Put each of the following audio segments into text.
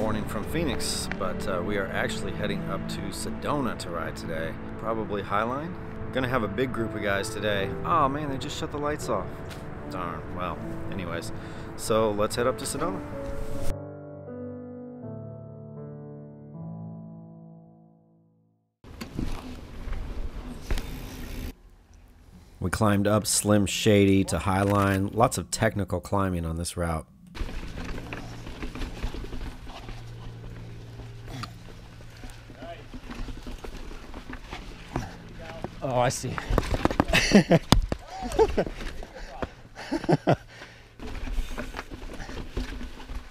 morning from Phoenix, but we are actually heading up to Sedona to ride today. Probably Hiline. Gonna have a big group of guys today. Oh man, they just shut the lights off. Darn, well, anyways. So let's head up to Sedona. We climbed up Slim Shady to Hiline. Lots of technical climbing on this route. Oh, I see.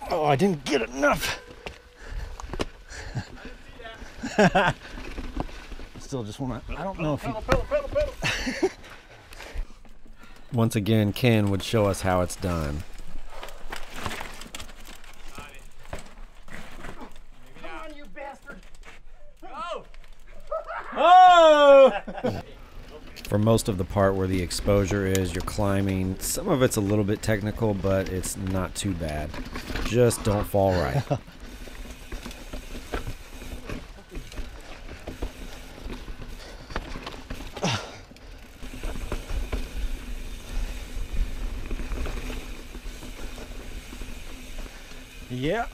Oh, I didn't get enough. Still just want to, I don't know if you... Pedal. Once again, Ken would show us how it's done. Come on, you bastard! Oh! Oh! For most of the part where the exposure is, you're climbing. Some of it's a little bit technical, but it's not too bad. Just don't fall right. Yeah.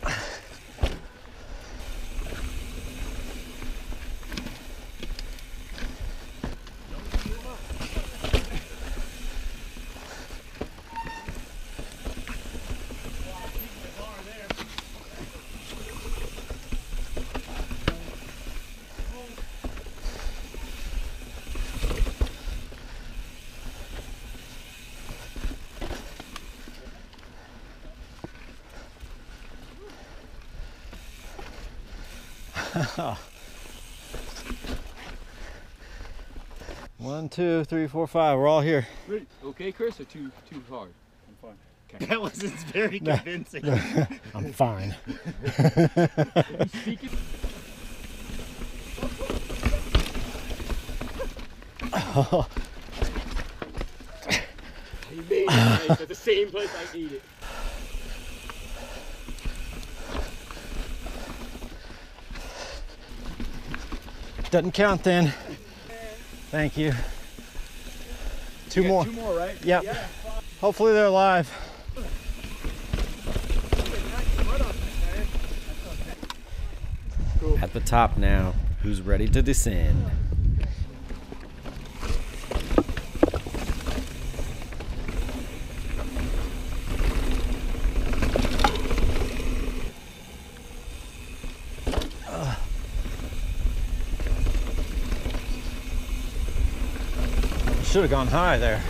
One, two, three, four, five. We're all here. Okay, Chris, or too hard? I'm fine. Okay. That wasn't very convincing. No. I'm fine. Oh. You made it nice at the same place I need it. Doesn't count then. Thank you. Two more. Two more, right? Yep. Yeah. Hopefully they're alive. Cool. At the top now. Who's ready to descend? Should have gone high there.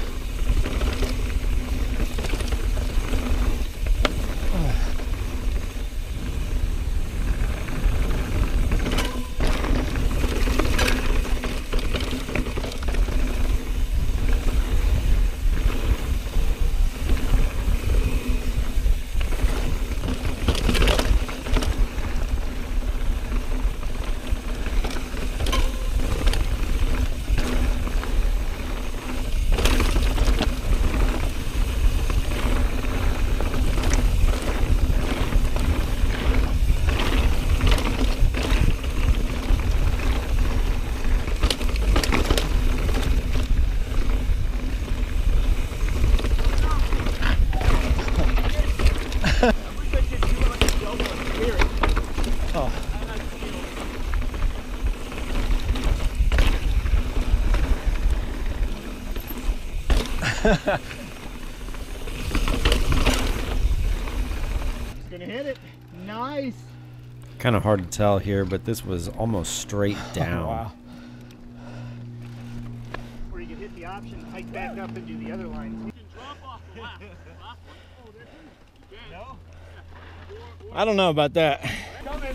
He's gonna hit it. Nice. Kind of hard to tell here, but this was almost straight down. Oh, wow. Or you can hit the option, hike back up and do the other line. You can drop off the lap. No? I don't know about that. Coming.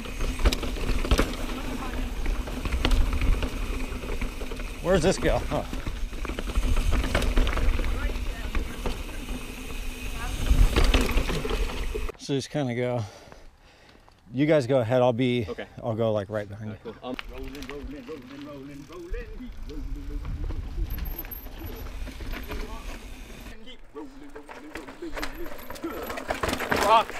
Where's this go? Oh. So just kind of go. You guys go ahead. I'll be. Okay. I'll go like right behind you. Cool. Rolling. Rock.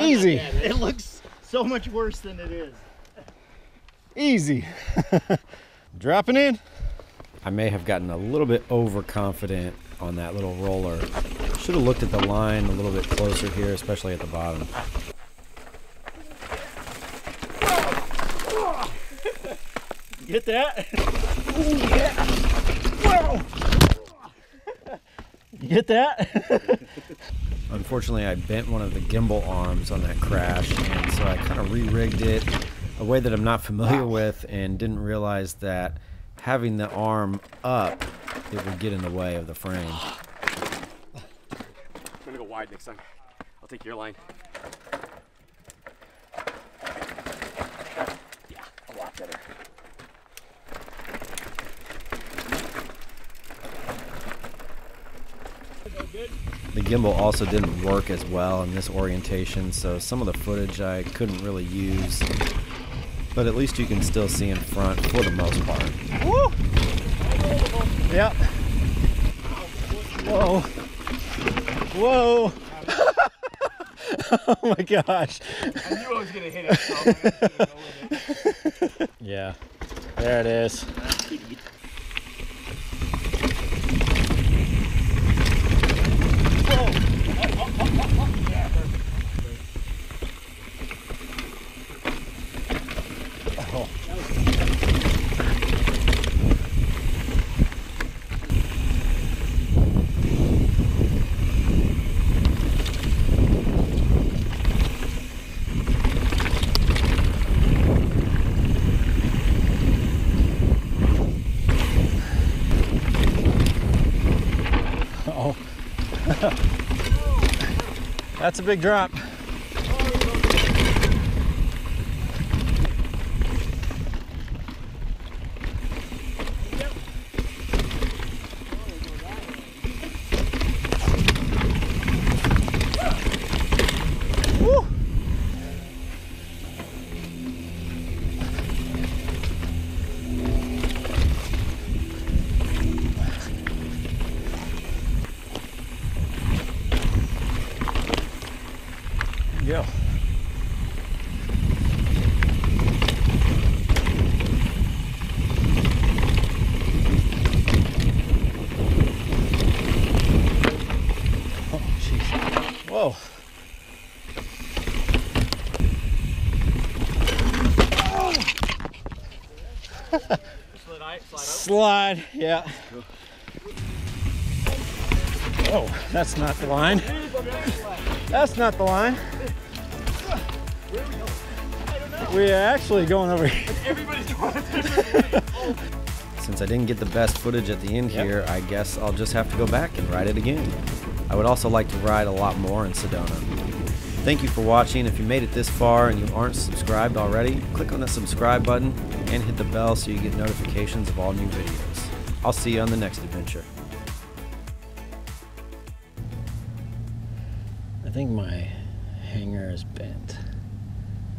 Easy. It looks so much worse than it is. Easy. Dropping in. I may have gotten a little bit overconfident on that little roller. Should have looked at the line a little bit closer here, especially at the bottom. Get that? Ooh, yeah. Whoa. You get that? Unfortunately, I bent one of the gimbal arms on that crash, and so I kind of re-rigged it a way that I'm not familiar with, and didn't realize that having the arm up, it would get in the way of the frame. I'm gonna go wide next time. I'll take your line. Yeah, a lot better. The gimbal also didn't work as well in this orientation, so some of the footage I couldn't really use. But at least you can still see in front for the most part. Woo! Yep. Whoa. Whoa. Oh my gosh. I knew I was going to hit it. So I was gonna go with it. Yeah. There it is. That's a big drop. Go. Oh, geez. Whoa. Oh. Slide, yeah. Oh, that's not the line. That's not the line. Where are we going? I don't know. We're actually going over here. Everybody's going a different way. Oh. Since I didn't get the best footage at the end here, I guess I'll just have to go back and ride it again. I would also like to ride a lot more in Sedona. Thank you for watching. If you made it this far and you aren't subscribed already, click on the subscribe button and hit the bell so you get notifications of all new videos. I'll see you on the next adventure. I think my hanger is bent.